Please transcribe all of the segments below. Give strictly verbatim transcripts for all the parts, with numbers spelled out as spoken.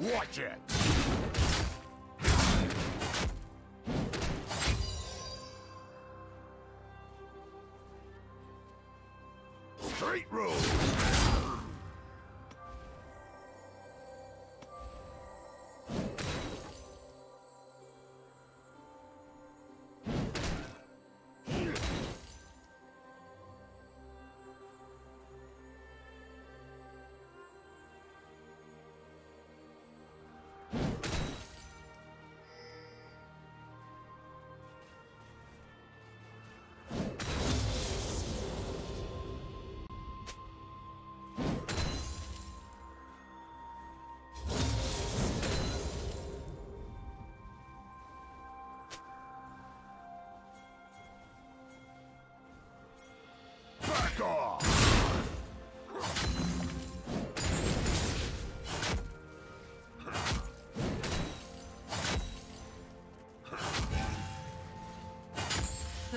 Watch it!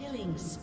Killing spree.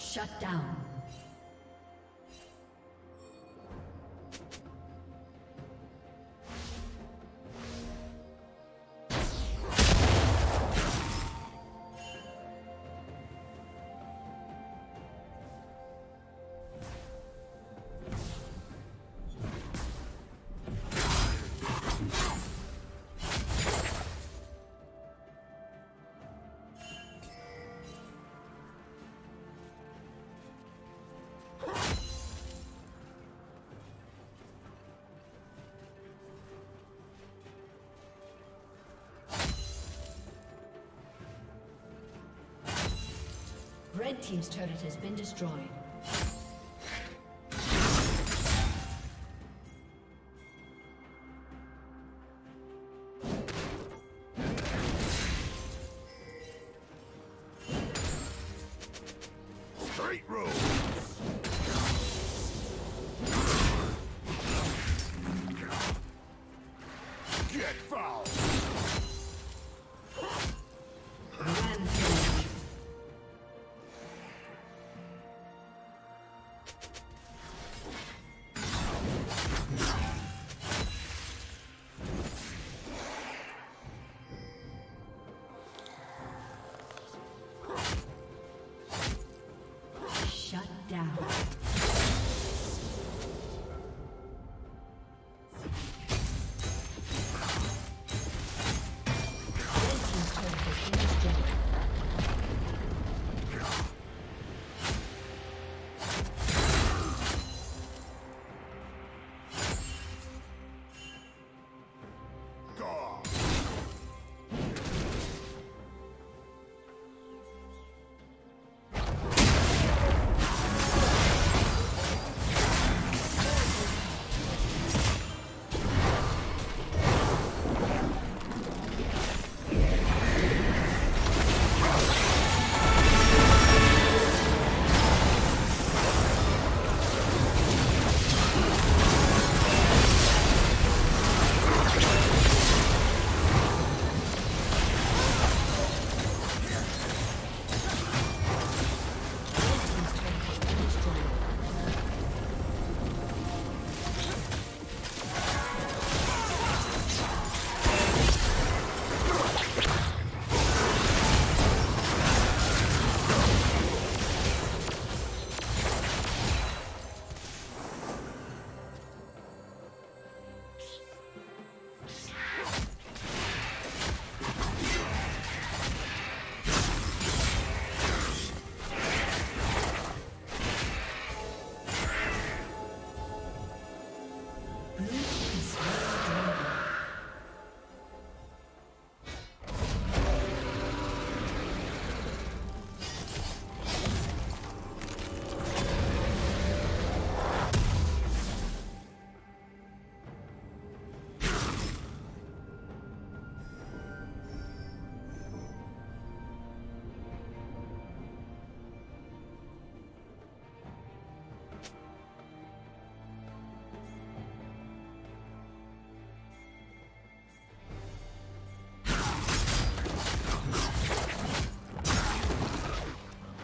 Shut down. Red team's turret has been destroyed.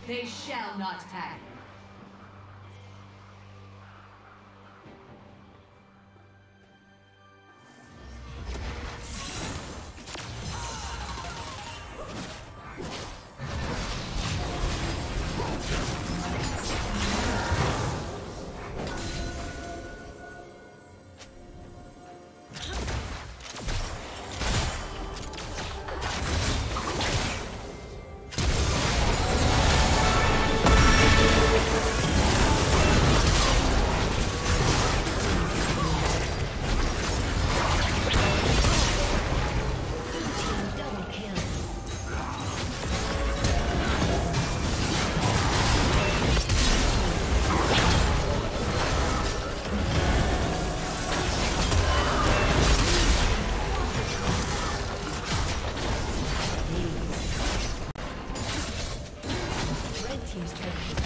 They shall not pass. He's